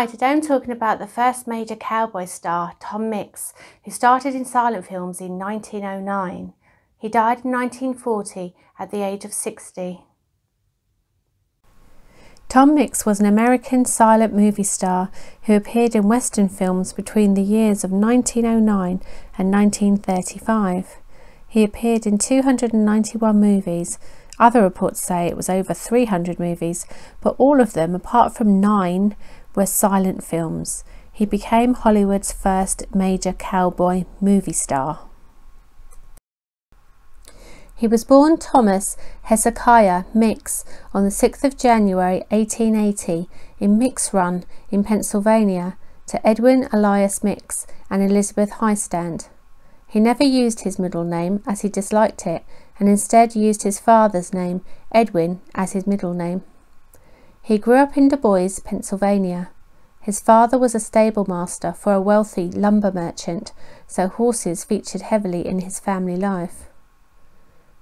Hi, today I'm talking about the first major cowboy star, Tom Mix, who started in silent films in 1909. He died in 1940 at the age of 60. Tom Mix was an American silent movie star who appeared in Western films between the years of 1909 and 1935. He appeared in 291 movies. Other reports say it was over 300 movies, but all of them, apart from 9, were silent films. He became Hollywood's first major cowboy movie star. He was born Thomas Hezekiah Mix on the 6th of January 1880 in Mix Run in Pennsylvania to Edwin Elias Mix and Elizabeth Highstand. He never used his middle name as he disliked it and instead used his father's name, Edwin, as his middle name. He grew up in Du Bois, Pennsylvania. His father was a stable master for a wealthy lumber merchant, so horses featured heavily in his family life.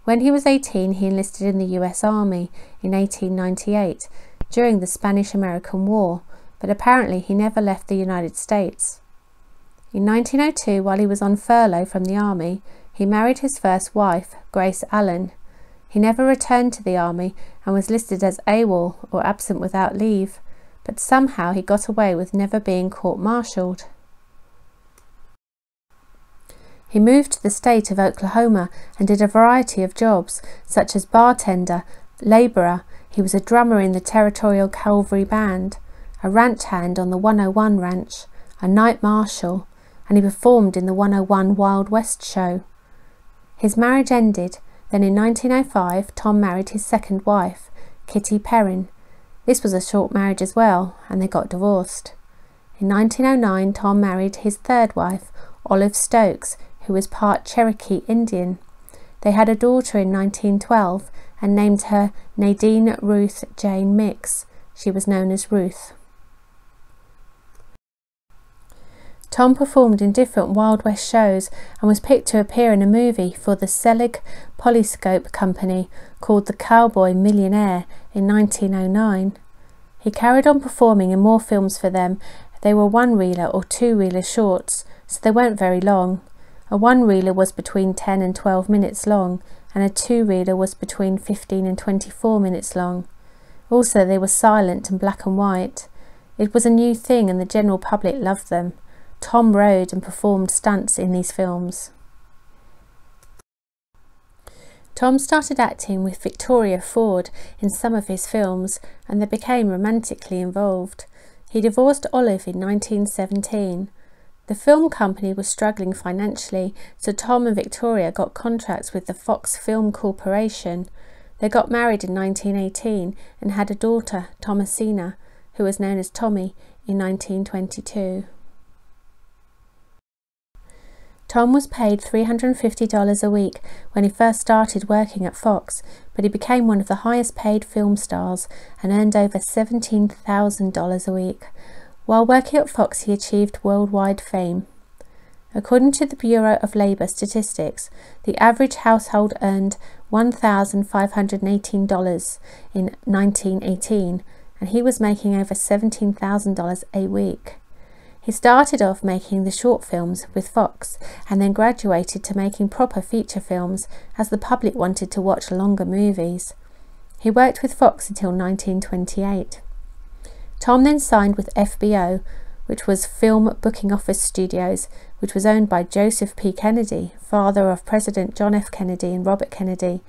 When he was 18, he enlisted in the US Army in 1898 during the Spanish-American War, but apparently he never left the United States. In 1902, while he was on furlough from the Army, he married his first wife, Grace Allen. He never returned to the Army and was listed as AWOL, or absent without leave, but somehow he got away with never being court-martialed. He moved to the state of Oklahoma and did a variety of jobs, such as bartender, labourer. He was a drummer in the Territorial Cavalry Band, a ranch hand on the 101 Ranch, a night marshal, and he performed in the 101 Wild West Show. His marriage ended, then in 1905 Tom married his second wife, Kitty Perrin. This was a short marriage as well, and they got divorced. In 1909 Tom married his third wife, Olive Stokes, who was part Cherokee Indian. They had a daughter in 1912 and named her Nadine Ruth Jane Mix. She was known as Ruth. Tom performed in different Wild West shows and was picked to appear in a movie for the Selig Polyscope Company called The Cowboy Millionaire in 1909. He carried on performing in more films for them. They were one-reeler or two-reeler shorts, so they weren't very long. A one-reeler was between 10 and 12 minutes long, and a two-reeler was between 15 and 24 minutes long. Also, they were silent and black and white. It was a new thing and the general public loved them. Tom rode and performed stunts in these films. Tom started acting with Victoria Forde in some of his films, and they became romantically involved. He divorced Olive in 1917. The film company was struggling financially, so Tom and Victoria got contracts with the Fox Film Corporation. They got married in 1918 and had a daughter, Thomasina, who was known as Tommy, in 1922. Tom was paid $350 a week when he first started working at Fox, but he became one of the highest paid film stars and earned over $17,000 a week. While working at Fox, he achieved worldwide fame. According to the Bureau of Labor Statistics, the average household earned $1,518 in 1918, and he was making over $17,000 a week. He started off making the short films with Fox and then graduated to making proper feature films as the public wanted to watch longer movies. He worked with Fox until 1928. Tom then signed with FBO, which was Film Booking Office Studios, which was owned by Joseph P. Kennedy, father of President John F. Kennedy and Robert Kennedy.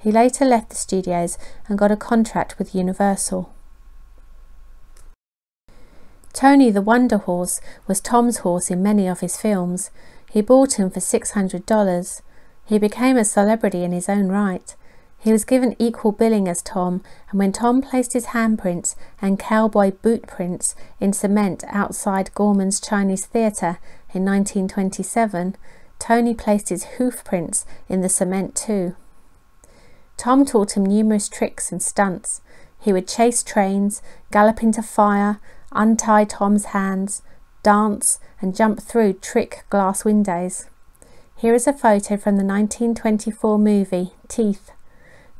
He later left the studios and got a contract with Universal. Tony the Wonder Horse was Tom's horse in many of his films. He bought him for $600. He became a celebrity in his own right. He was given equal billing as Tom, and when Tom placed his handprints and cowboy boot prints in cement outside Grauman's Chinese Theatre in 1927, Tony placed his hoof prints in the cement too. Tom taught him numerous tricks and stunts. He would chase trains, gallop into fire, untie Tom's hands, dance and jump through trick glass windows. Here is a photo from the 1924 movie Teeth.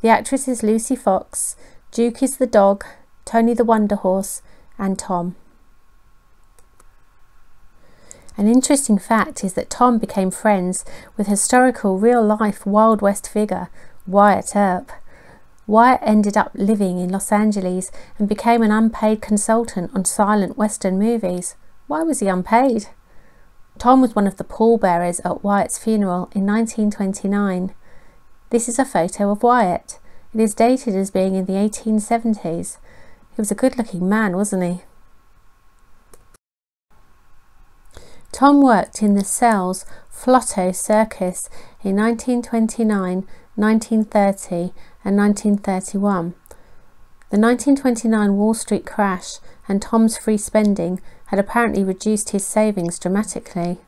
The actresses Lucy Fox, Duke is the dog, Tony the Wonder Horse and Tom. An interesting fact is that Tom became friends with historical real-life Wild West figure, Wyatt Earp. Wyatt ended up living in Los Angeles and became an unpaid consultant on silent Western movies. Why was he unpaid? Tom was one of the pallbearers at Wyatt's funeral in 1929. This is a photo of Wyatt. It is dated as being in the 1870s. He was a good-looking man, wasn't he? Tom worked in the Sells Flotto Circus in 1929, 1930 and 1931. The 1929 Wall Street crash and Tom's free spending had apparently reduced his savings dramatically.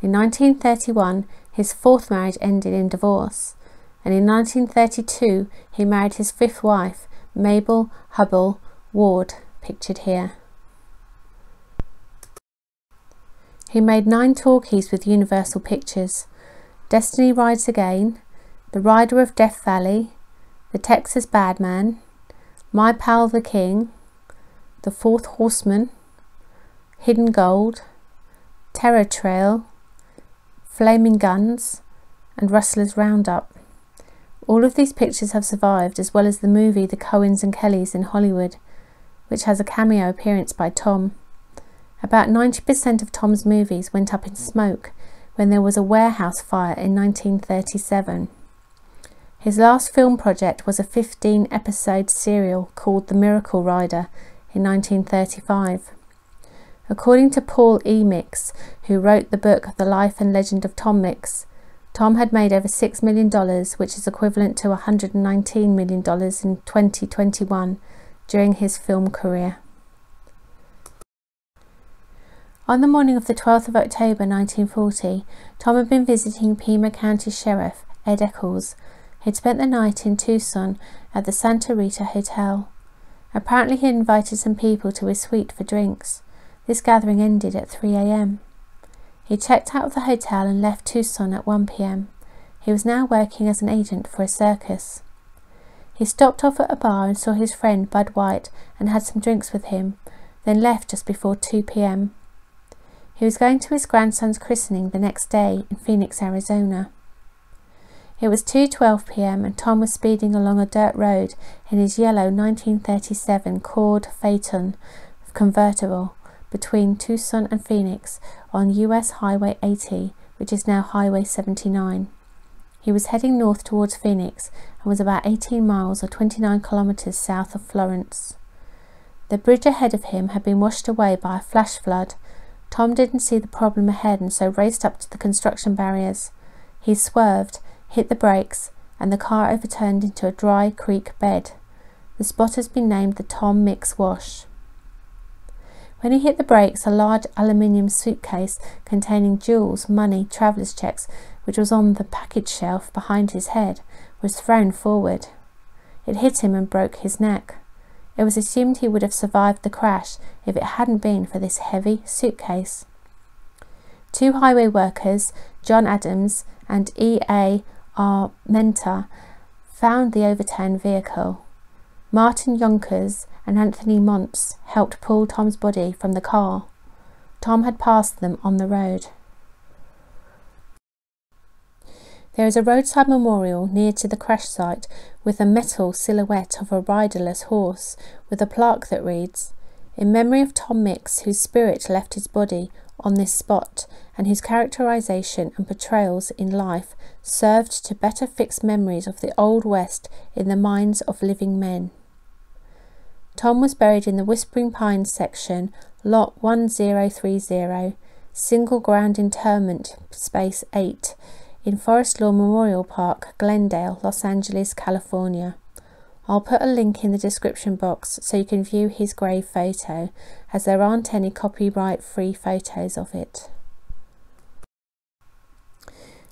In 1931, his fourth marriage ended in divorce, and in 1932 he married his fifth wife, Mabel Hubbell Ward, pictured here. He made 9 talkies with Universal Pictures: Destiny Rides Again, The Rider of Death Valley, The Texas Badman, My Pal the King, The Fourth Horseman, Hidden Gold, Terror Trail, Flaming Guns and Rustler's Roundup. All of these pictures have survived, as well as the movie The Coens and Kellys in Hollywood, which has a cameo appearance by Tom. About 90% of Tom's movies went up in smoke when there was a warehouse fire in 1937. His last film project was a 15-episode serial called The Miracle Rider in 1935. According to Paul E. Mix, who wrote the book The Life and Legend of Tom Mix, Tom had made over $6 million, which is equivalent to $119 million in 2021 during his film career. On the morning of the 12th of October 1940, Tom had been visiting Pima County Sheriff Ed Eccles. He'd spent the night in Tucson at the Santa Rita Hotel. Apparently he invited some people to his suite for drinks. This gathering ended at 3 a.m. He checked out of the hotel and left Tucson at 1 p.m. He was now working as an agent for a circus. He stopped off at a bar and saw his friend Bud White and had some drinks with him, then left just before 2 p.m. He was going to his grandson's christening the next day in Phoenix, Arizona. It was 2:12 p.m. and Tom was speeding along a dirt road in his yellow 1937 Cord Phaeton convertible between Tucson and Phoenix on US Highway 80, which is now Highway 79. He was heading north towards Phoenix and was about 18 miles or 29 kilometers south of Florence. The bridge ahead of him had been washed away by a flash flood. Tom didn't see the problem ahead and so raced up to the construction barriers. He swerved, hit the brakes, and the car overturned into a dry creek bed. The spot has been named the Tom Mix Wash. When he hit the brakes, a large aluminium suitcase containing jewels, money, traveller's checks, which was on the package shelf behind his head, was thrown forward. It hit him and broke his neck. It was assumed he would have survived the crash if it hadn't been for this heavy suitcase. 2 highway workers, John Adams and E.A. Armenta, found the overturned vehicle. Martin Yonkers and Anthony Monts helped pull Tom's body from the car. Tom had passed them on the road. There is a roadside memorial near to the crash site with a metal silhouette of a riderless horse with a plaque that reads, "In memory of Tom Mix, whose spirit left his body on this spot and whose characterization and portrayals in life served to better fix memories of the Old West in the minds of living men." Tom was buried in the Whispering Pines section, Lot 1030, Single Ground Interment, Space 8, in Forest Lawn Memorial Park, Glendale, Los Angeles, California. I'll put a link in the description box so you can view his grave photo, as there aren't any copyright-free photos of it.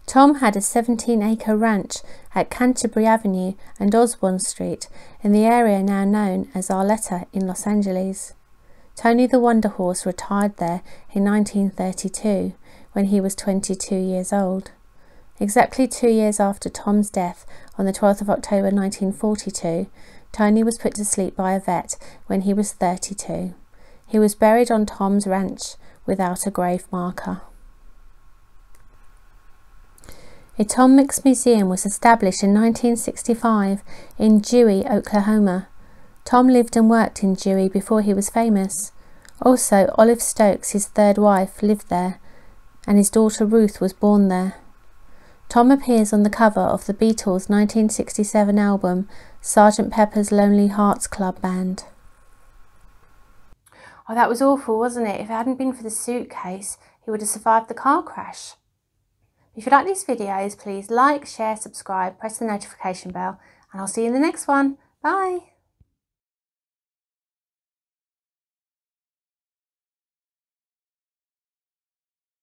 Tom had a 17-acre ranch at Canterbury Avenue and Osborne Street in the area now known as Arleta in Los Angeles. Tony the Wonder Horse retired there in 1932 when he was 22 years old. Exactly 2 years after Tom's death on the 12th of October 1942, Tony was put to sleep by a vet when he was 32. He was buried on Tom's ranch without a grave marker. A Tom Mix Museum was established in 1965 in Dewey, Oklahoma. Tom lived and worked in Dewey before he was famous. Also, Olive Stokes, his third wife, lived there, and his daughter Ruth was born there. Tom appears on the cover of the Beatles' 1967 album, Sgt. Pepper's Lonely Hearts Club Band. Oh, that was awful, wasn't it? If it hadn't been for the suitcase, he would have survived the car crash. If you like these videos, please like, share, subscribe, press the notification bell, and I'll see you in the next one. Bye!